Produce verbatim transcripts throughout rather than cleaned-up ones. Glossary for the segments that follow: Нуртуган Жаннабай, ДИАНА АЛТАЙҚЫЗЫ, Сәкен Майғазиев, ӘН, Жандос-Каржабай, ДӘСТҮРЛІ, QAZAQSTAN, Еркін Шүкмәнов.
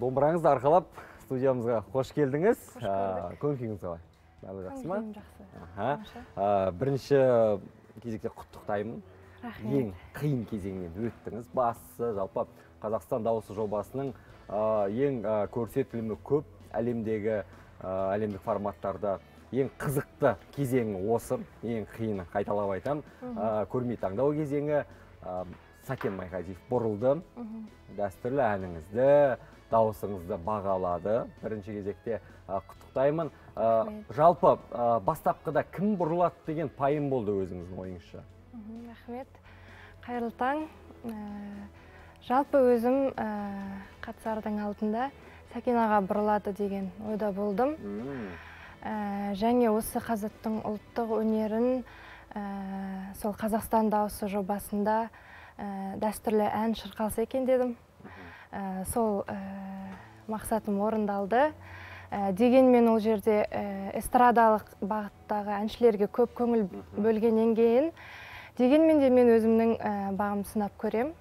домбыраңызды арқалап студиямызға қош келдіңіз. Көңіліңіз қалай? Көңілім жақсы. Бірінші кезекте құттықтаймын. Ең қиын кезеңнен өттіңіз. Басы жалпы Қазақстан дауысы жобасының ең көрсетілімі көп әлемдегі әлемдік форматтарда ең қызықты кезеңі осы, ең қиыны қайталап айтам. Көрме таңдау кезеңі Сәкен Майғазиев бұрылды, дәстүрлі әніңізді, дауысыңызды бағалады. Бірінші кезекте құттықтаймын. Жалпы бастапқыда кім бұрылады деген пайым болды өзіңіздің ойыңызша? Рахмет, қайырлы таң. Жалпы өзім қатысардың алдында Сәкен аға бұрылады деген ойда болдым. Және осы қазақтың ұлттық өнерін сол Қазақстан дауысы жобасында дәстүрлі ән шырқалса екен дедім. Сол мақсатым орындалды. Дегенмен ол жерде эстрадалық бағыттағы әншілерге көп көңіл бөлгеннен кейін, дегенмен де мен өзімнің бағымды сынап көрем.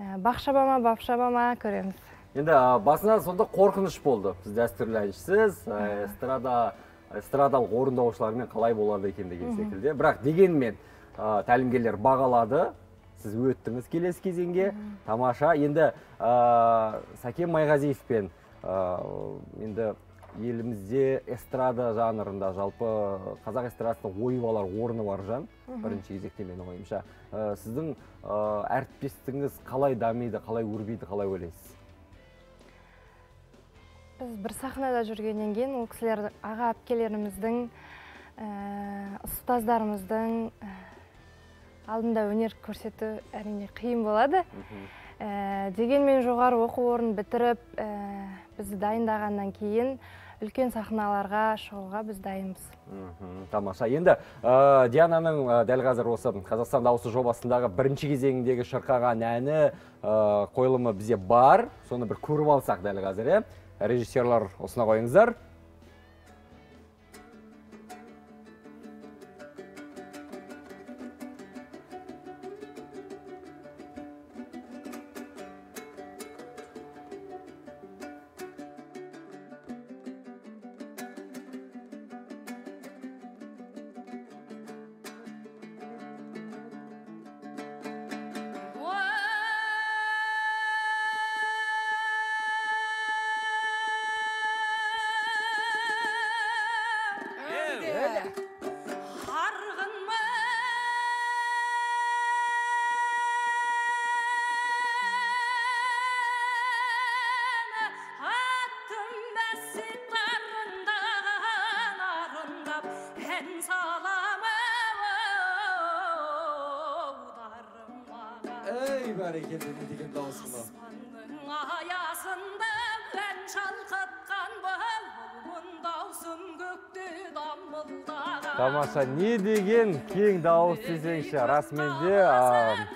Бақшабама, бапшабама көреміз. Енді басынан сонда қорқыныш болды. Сіз дәстүрлі әншісіз, эстрадалық орындаушылармен қалай болады екен деген секілді. Бірақ дегенмен тәлімгерлер бағалады, сіз өттіңіз келесі кезеңге. Тамаша. Енді Сәкен Майғазиевпен елімізде эстрада жанрында жалпы қазақ эстрадасының ойбалар орны бар жан. Бірінші кезекте мен ойымша. Сіздің әріптестігіңіз қалай дамиды, қалай өрбиді, қалай өлесіз? Біз бір сахнада жүргеннен кейін ол кісілер аға әпкелеріміздің, ұстаздарымыздың алдында өнер көрсету әрине қиын болады. Дегенмен жоғары оқу орнын бітіріп, бізді дайындағаннан кейін үлкен сахналарға шығуға біз дайынбыз. Тамаша. Енді Диананың дәл қазір осы Қазақстан дауысы жобасындағы бірінші кезеңдегі шырқаған әні қойылымы бізде бар. Соны бір көріп алсақ дәл қазір. Режиссерлар осына қойыңыздар. Тамаша, не деген кең дауыс десеңші, расымен де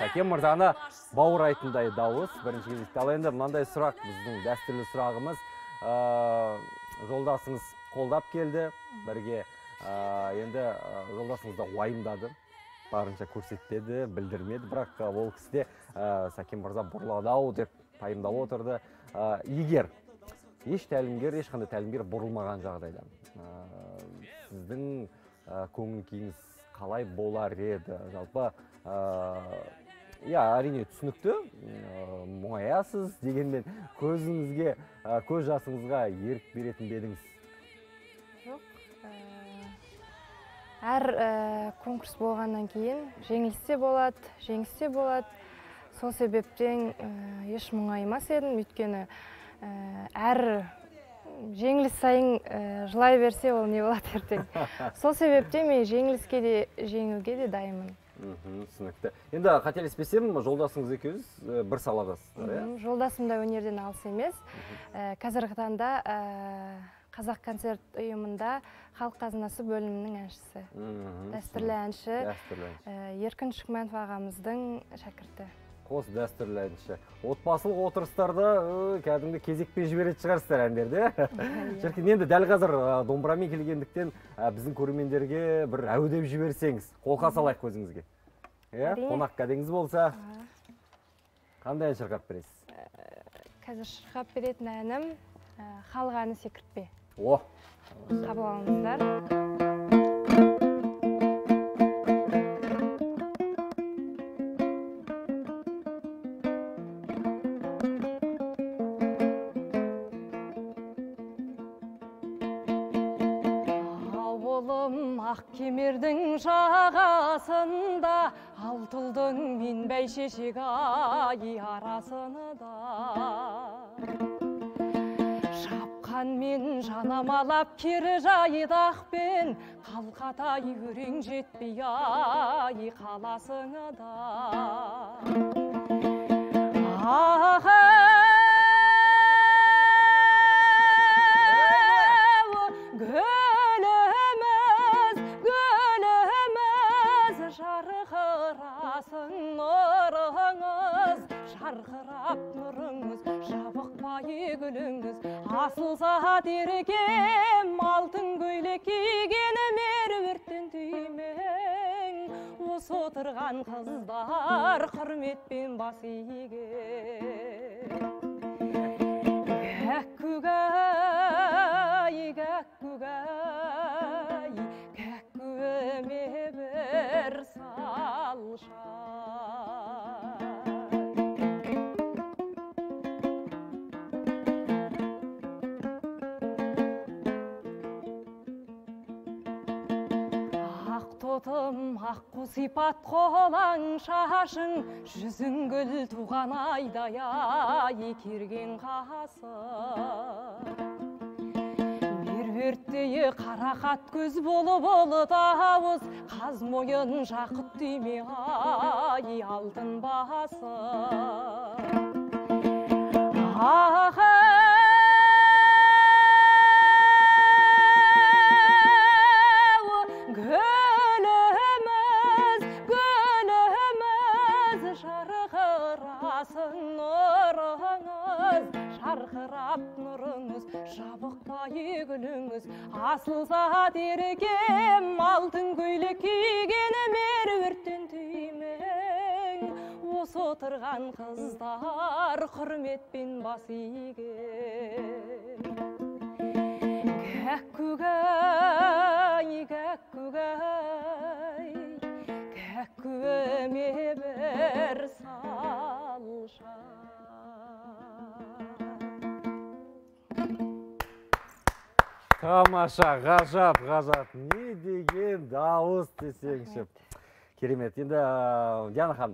Сәкен мырзаны баурайтындай дауыс бірінші кезекте. Ал енді мынандай сұрақ, біздің дәстүрлі сұрағымыз. Жолдасыңыз қолдап келді бірге, енді жолдасыңыз да уайымдады, барынша көрсетпеді, білдірмеді, бірақ ол кісіде Сәкен мырза бұрылады-ау деп пайымдап отырды. Егер еш тәлімгер, ешқандай тәлімгер бұрылмаған жағдайда сіздің көңіл күйіңіз қалай болар еді? Жалпы, әрине түсінікті, мұңаясыз дегенмен көзіңізге, көз жасыңызға ерік беретін бедіңіз? Жоқ. Әр конкурс болғаннан кейін жеңілсе болады, жеңілсе болады. Сол себептен еш мұңаймас едім, өйткені әр жеңіліс сайын жылай берсе, ол не болады ертең. Сол себептен мен жеңіліске де, жеңілге де дайымын. Түсінікті. Енді қателеспесем, жолдасыңыз екеуіңіз бір саладасыз. Жолдасым да өнерден алыс емес. Қазіргі таңда қазақ концерт ұйымында халық қазынасы бөлімінің әншісі. Дәстүрлі әнші, Еркін Шүкмәнов ағамыздың шәкірті. Қос дәстүрлі әнші. Отбасылық отырыстарда кәдімгі кезекпен жіберет шығарсыздар әндерді. Шіркін, енді дәл қазір домбырамен келгендіктен біздің көрермендерге бір әудеп жіберсеңіз. Қолқа салайық көзіңізге. Қонақ кәдеңіз болса, қандай ән шырқап бересіз? қазір шырқап беретін әнім халық әні секіртпе. О! Қабыл алыңыздар. Алтылдың мен бәй шешек ай арасыны да шапқан мен жанамалап кері жайдақпен қалқатай өрен жетпей ай қаласыны да ағы Асыл сағат ерекем, алтын көйлек кигенім өрттен түймен. Осы отырған қыздар құрметпен бас иген. Кәккүгай, кәккүгай, кәккүме бір салша. Аққу сипат қолаң шашың, жүзің гүл туған айдай ай керген қасы. Мервертейі қарақат көз болы-болы тауыз, қаз мойын жақып түйме ай алтын басы. Ағы! Асыл сағат ерекем, алтын көйлек кигенім өрттен түймен. Осы отырған қыздар құрметпен бас иген. Кәккүгай, кәккүгай, кәккүме бір салша. Тамаша, ғажап, ғажап. Не деген дауыс десеңші. Керемет. Енді Диана ханым,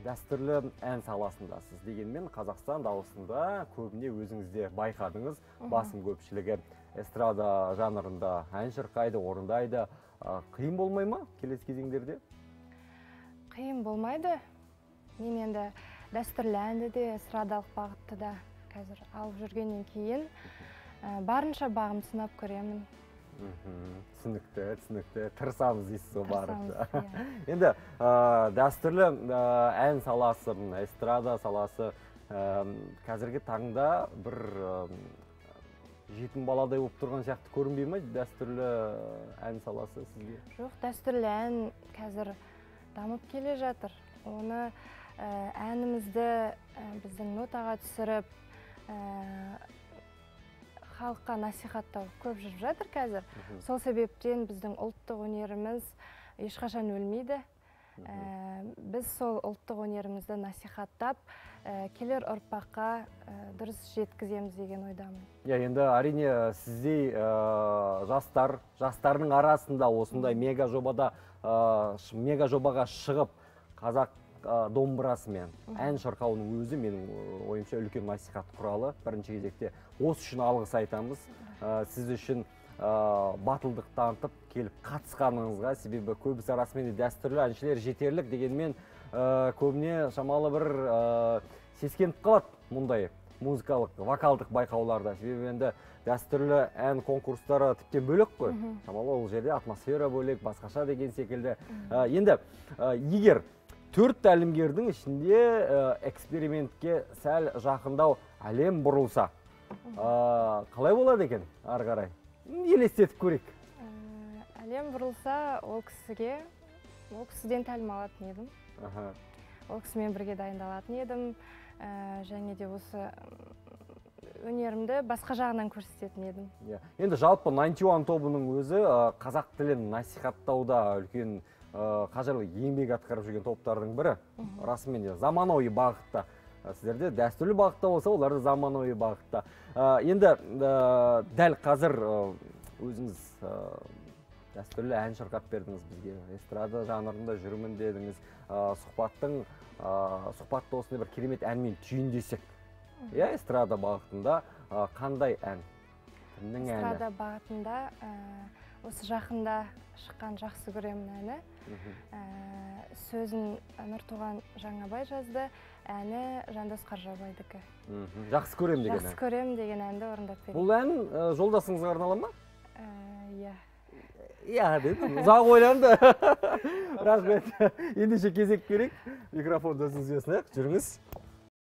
дәстүрлі ән саласындасыз дегенмен Қазақстан дауысында көбіне өзіңізде байқадыңыз. Басым көпшілігі эстрада жанрында ән шырқайды, орындайды. Қиын болмай ма келесі кезеңдерде? Қиын болмайды. Мен енді дәстүрлі әнді де эстрадалық бағытты да қазір алып жүргеннен кейін барынша бағым сынап көремін. Түсінікті, түсінікті. Тырсамыз дейсіз о барынша. Енді дәстүрлі ән саласы, эстрада саласы қазіргі таңда бір жетім баладай болып тұрған сияқты көрінбей ме дәстүрлі ән саласы сізге? Жоқ, дәстүрлі ән қазір дамып келе жатыр. Оны әнімізді біздің нотаға түсіріп, халыққа насихаттау көп жүріп жатыр қазір. Сол себептен біздің ұлттық өнеріміз ешқашан өлмейді. Біз сол ұлттық өнерімізді насихаттап, келер ұрпаққа дұрыс жеткіземіз деген ойдамын. Енді әрине сіздей жастар, жастарының арасында осындай мегажобаға шығып, қазақ домбырасымен ән шырқауының өзі менің ойымша үлкен насихат құралы. Бірінші кезекте осы үшін алғыс айтамыз. Сіз үшін батылдық танытып келіп қатысқаныңызға, себебі көбісі арасымен дәстүрлі әншілер жетерлік дегенмен көбіне шамалы бір сескеніп қалады мұндай музыкалық, вокалдық байқауларда. Себебі енді дәстүрлі ән конкурстары тіптен бөлік қой. Шамалы ол жерде атмосфера бөлік, басқаша деген секілді. Енді егер Төрт тәлімгердің ішінде экспериментке сәл жақындау әлем бұрылса. Қалай болады екен, ары қарай? Елестетіп көрек. Әлем бұрылса, ол кісіге, ол кісіден тәлім алатын едім. Ол кісімен бірге дайындалатын едім. және де осы өнерімді басқа жағынан көрсететін едім. Енді жалпы Нантиуан тобының өзі қазақ тілін насихаттауда үлкен қажырлы еңбек атқарып жүрген топтардың бірі. Расымен де заманауи бағытта, сіздерде дәстүрлі бағытта болса, олар заманауи бағытта. Енді дәл қазір өзіңіз дәстүрлі ән шырқап бердіңіз бізге. Эстрада жанрында жүрмін дедіңіз. Сұхбаттың сұхбатты осындай бір керемет әнмен түйіндесек. Я эстрада бағытында қандай ән? Эстрада бағытында осы жақында шыққан жақсы көремін әні. Сөзін Нуртуган Жаннабай жазды, әні Жандос-Каржабайдікі. Жақсы көрем деген ән. Жақсы көрем деген әнді орындап берді. Бұл ән жолдасыңызға арналған ма? Иә. Иә, дедім. Ұзақ ойланды. Рахмет. Ендеше кезек керек. Микрофон досыңыз